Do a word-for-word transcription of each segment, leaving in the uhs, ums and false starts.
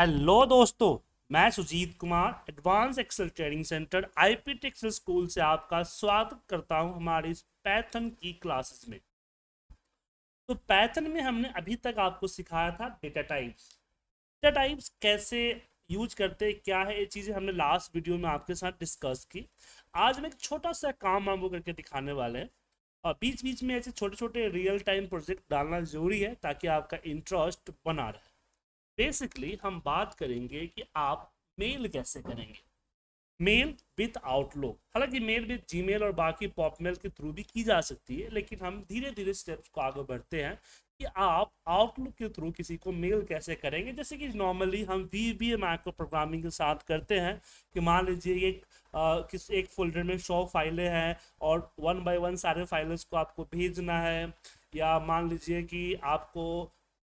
Hello दोस्तों, मैं Sujeet Kumar advance Excel training centre IPT Excel school से आपका स्वागत करता हूं हमारी इस पाइथन की क्लासेस में। तो पाइथन में हमने अभी तक आपको सिखाया था डेटा टाइप्स, डेटा टाइप्स कैसे यूज करते क्या है, ये चीज़ें हमने लास्ट वीडियो में आपके साथ डिस्कस की। आज हम एक छोटा सा काम हम वो करके दिखाने वाले हैं और बीच बीच में ऐसे छोटे छोटे रियल टाइम प्रोजेक्ट डालना जरूरी है ताकि आपका इंटरेस्ट बना रहे। बेसिकली हम बात करेंगे कि आप मेल कैसे करेंगे, मेल विथ आउटलुक। हालांकि मेल विथ जीमेल और बाकी पॉपमेल के थ्रू भी की जा सकती है, लेकिन हम धीरे धीरे स्टेप्स को आगे बढ़ते हैं कि आप आउटलुक के थ्रू किसी को मेल कैसे करेंगे। जैसे कि नॉर्मली हम वीबीए माइक्रो प्रोग्रामिंग के साथ करते हैं कि मान लीजिए एक आ, किस एक फोल्डर में सौ फाइलें हैं और वन बाई वन सारे फाइल्स को आपको भेजना है, या मान लीजिए कि आपको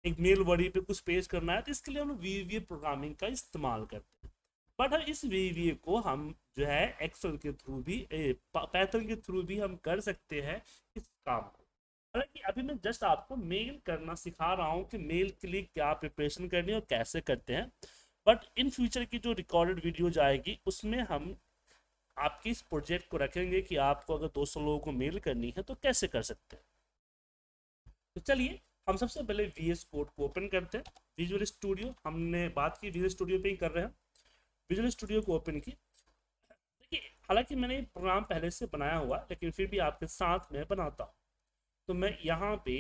एक मेल बॉडी पे कुछ पेश करना है, तो इसके लिए हम वीवीए प्रोग्रामिंग का इस्तेमाल करते हैं। बट हम इस वीवीए को हम जो है एक्सेल के थ्रू भी पाइथन के थ्रू भी हम कर सकते हैं इस काम को। हालांकि अभी मैं जस्ट आपको मेल करना सिखा रहा हूँ कि मेल के लिए क्या प्रिपरेशन करनी है और कैसे करते हैं। बट इन फ्यूचर की जो रिकॉर्डेड वीडियो जाएगी उसमें हम आपके इस प्रोजेक्ट को रखेंगे कि आपको अगर दो सौ लोगों को मेल करनी है तो कैसे कर सकते हैं। तो चलिए हम सबसे पहले वीएस कोड को ओपन करते हैं। विजुअल स्टूडियो हमने बात की, विजुअल स्टूडियो पे ही कर रहे हैं। विजुअल स्टूडियो को ओपन की, देखिए हालांकि मैंने प्रोग्राम पहले से बनाया हुआ लेकिन फिर भी आपके साथ मैं बनाता हूँ। तो मैं यहाँ पे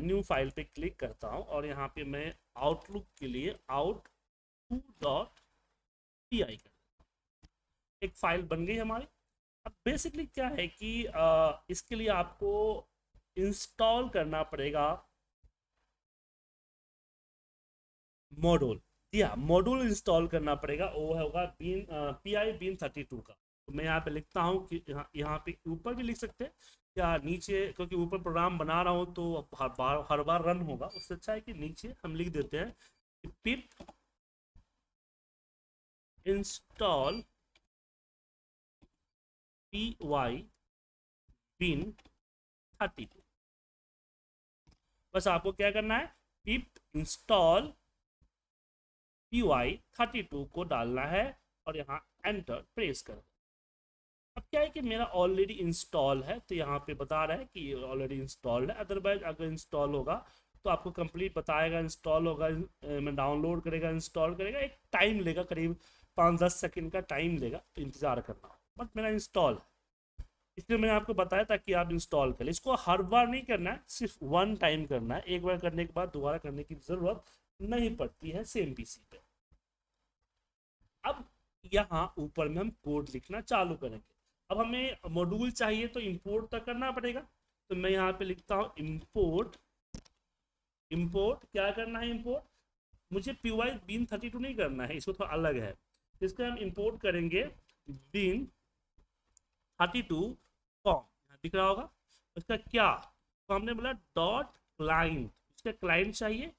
न्यू फाइल पे क्लिक करता हूँ और यहाँ पे मैं आउटलुक के लिए आउटलुक डॉट एप्लीकेशन कर, एक फाइल बन गई हमारी। अब बेसिकली क्या है कि आ, इसके लिए आपको इंस्टॉल करना पड़ेगा मॉड्यूल, या मॉड्यूल इंस्टॉल करना पड़ेगा। वो होगा बीन पीवाई बीन थर्टी का। तो मैं यहाँ पे लिखता हूँ कि यहाँ यहाँ पे ऊपर भी लिख सकते हैं या नीचे, क्योंकि ऊपर प्रोग्राम बना रहा हूँ तो हर बार हर बार रन होगा, उससे अच्छा है कि नीचे हम लिख देते हैं pip install PY win thirty. बस आपको क्या करना है, pip install P Y thirty two को डालना है और यहाँ एंटर प्रेस करो। अब क्या है कि मेरा ऑलरेडी इंस्टॉल है तो यहाँ पे बता रहा है कि ये ऑलरेडी इंस्टॉल्ड है। अदरवाइज अगर इंस्टॉल होगा तो आपको कंप्लीट बताएगा इंस्टॉल होगा, मैं डाउनलोड करेगा, इंस्टॉल करेगा, एक टाइम लेगा, करीब पाँच दस सेकेंड का टाइम लेगा, तो इंतज़ार करना। बट मेरा इंस्टॉल है इसलिए मैंने आपको बताया ताकि आप इंस्टॉल करें। इसको हर बार नहीं करना है, सिर्फ वन टाइम करना है। एक बार करने के बाद दोबारा करने की ज़रूरत नहीं पड़ती है सेम पीसी पे। अब यहाँ ऊपर में हम कोड लिखना चालू करेंगे। अब हमें मॉड्यूल चाहिए तो इंपोर्ट तो करना पड़ेगा, तो मैं यहाँ पे लिखता हूँ इंपोर्ट इंपोर्ट क्या करना है, इंपोर्ट मुझे पीवाई बीन थर्टी टू नहीं करना है, इसको थोड़ा अलग है। इसको हम इंपोर्ट करेंगे बीन थर्टी टू कॉम, दिख रहा होगा। उसका क्या, तो हमने बोला डॉट क्लाइंट, उसका क्लाइंट चाहिए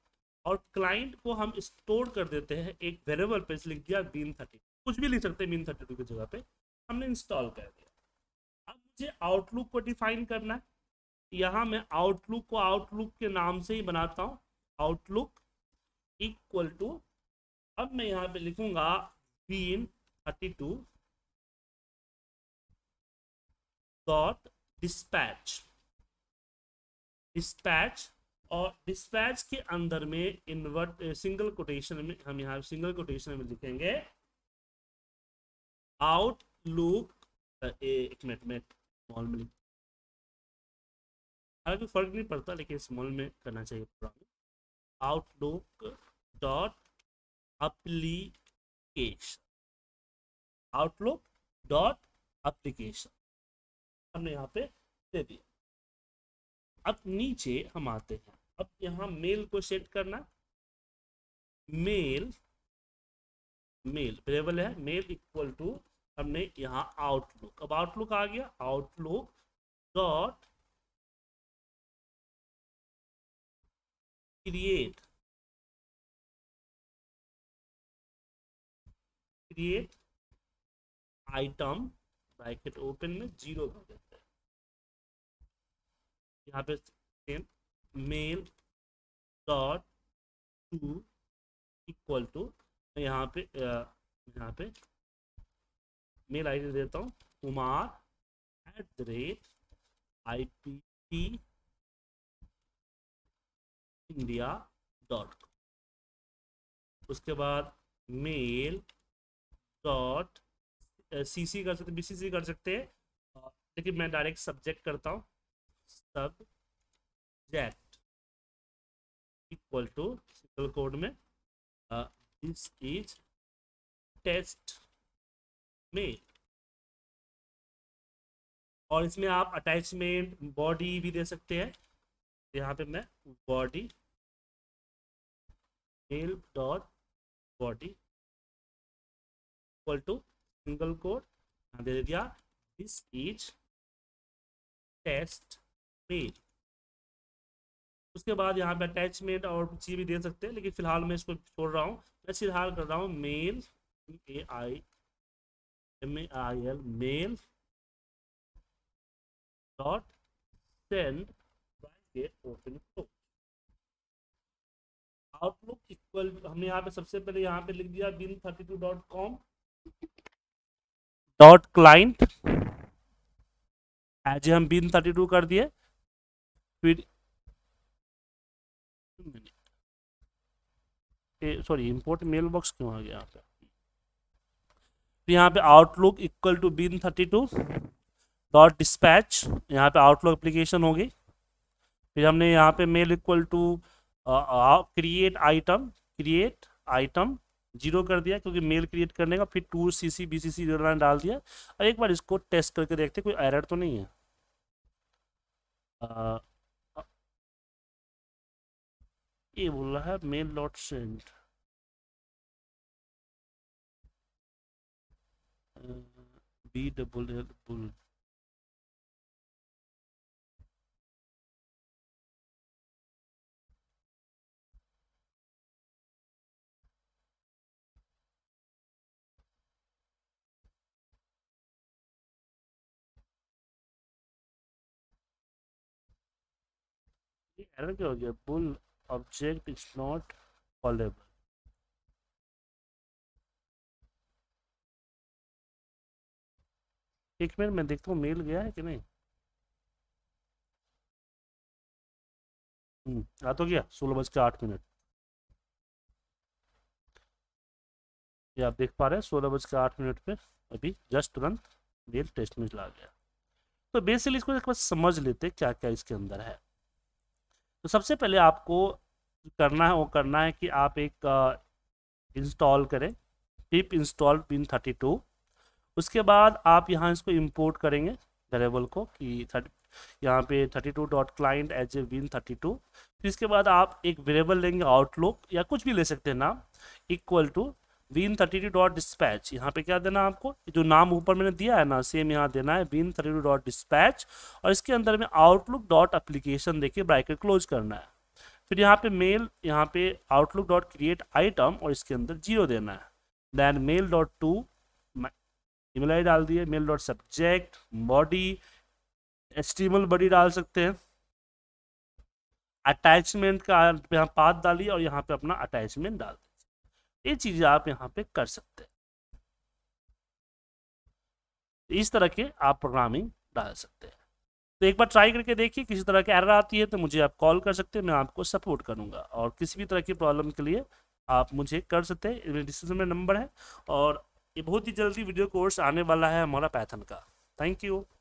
और क्लाइंट को हम स्टोर कर देते हैं एक वेरिएबल पे, लिख दिया बीन थर्टी, कुछ भी लिख सकते हैं बीन थर्टी टू की जगह पे हमने इंस्टॉल कर दिया। अब मुझे आउटलुक को डिफाइन करना है। यहाँ मैं आउटलुक को आउटलुक के नाम से ही बनाता हूँ, आउटलुक इक्वल टू, अब मैं यहाँ पे लिखूंगा win thirty two dot dispatch dispatch और डिस्पैच के अंदर में इनवर्ट सिंगल कोटेशन में हम यहाँ सिंगल कोटेशन में लिखेंगे आउटलुक, एक मिनट में स्मॉल में, हालांकि फर्क नहीं पड़ता लेकिन स्मॉल में करना चाहिए पूरा, Outlook dot application Outlook dot application हमने यहाँ पे दे दिया। अब नीचे हम आते हैं, अब यहाँ मेल को सेट करना, मेल मेल वेरिएबल है, मेल इक्वल टू हमने यहाँ आउटलुक, अब आउटलुक आ गया, Outlook dot create create item bracket open में जीरो कर देते हैं, यहाँ पे same mail dot to equal to यहाँ पे यहाँ पे मेल आई डी देता हूँ Kumar at the rate I P T India dot com, उसके बाद मेल डॉट सी सी कर सकते, बी सी सी कर सकते हैं, लेकिन मैं डायरेक्ट सब्जेक्ट करता हूँ subject equal to single code में दिस इज टेस्ट मेल, और इसमें आप अटैचमेंट बॉडी भी दे सकते हैं। यहाँ पे मैं body mail dot body equal to single code दे दिया दिस इज टेस्ट मेल, उसके बाद यहाँ पे अटैचमेंट और चीज भी दे सकते हैं, लेकिन फिलहाल मैं इसको छोड़ रहा हूँ। मैं फिलहाल कर रहा हूँ mail A I M A I L mail dot send Outlook equal, हमने यहाँ पे सबसे पहले यहाँ पे लिख दिया win thirty two dot com dot client as हम विन थर्टी टू कर दिए, फिर सॉरी इंपोर्ट मेल बॉक्स क्यों आ गया यहाँ पे, फिर यहाँ पे Outlook equal to win thirty two dot dispatch, यहाँ पे आउटलुक एप्लीकेशन होगी। फिर हमने यहाँ पे mail equal to create item create item zero कर दिया क्योंकि मेल क्रिएट करने का, फिर to C C B C C zero डाल दिया, और एक बार इसको टेस्ट करके देखते कोई एरर तो नहीं है। आ, ये बोल रहा है mail dot send, B double L bool error क्या हो गया, bool object is not callable. एक मिनट मैं देखता हूँ मेल गया है कि नहीं। हम्म आ तो गया, सोलह बज के आठ मिनट, ये आप देख पा रहे हैं सोलह बज के आठ मिनट पे अभी जस्ट तुरंत मेल टेस्ट में चला गया। तो बेसिकली इसको एक बार समझ लेते क्या क्या इसके अंदर है। तो सबसे पहले आपको करना है वो करना है कि आप एक इंस्टॉल करें pip install win thirty two, उसके बाद आप यहाँ इसको इंपोर्ट करेंगे वेरिएबल को कि थर्टी यहाँ पे thirty two dot client as A win thirty two. फिर इसके बाद आप एक वेरिएबल लेंगे आउटलुक या कुछ भी ले सकते हैं नाम equal to win thirty two dot dispatch. यहाँ पे क्या देना आपको, जो नाम ऊपर मैंने दिया है ना सेम यहाँ देना है win thirty two dot dispatch, और इसके अंदर में आउटलुक डॉट एप्लीकेशन देखिए ब्रैकेट क्लोज करना है। फिर यहाँ पे मेल यहाँ पे आउटलुक डॉट क्रिएट आइटम और इसके अंदर जीरो देना है। Then mail dot to email I डाल दिए, mail dot subject body HTML body डाल सकते हैं, अटैचमेंट का यहाँ पाथ डालिए और यहाँ पे अपना अटैचमेंट डाल दिए। ये चीजें आप यहाँ पे कर सकते हैं, इस तरह के आप प्रोग्रामिंग डाल सकते हैं। तो एक बार ट्राई करके देखिए, किसी तरह की एरर आती है तो मुझे आप कॉल कर सकते हैं, मैं आपको सपोर्ट करूंगा, और किसी भी तरह की प्रॉब्लम के लिए आप मुझे कर सकते हैं। डिस्क्रिप्शन में नंबर है, और ये बहुत ही जल्दी वीडियो कोर्स आने वाला है हमारा पाइथन का। Thank you.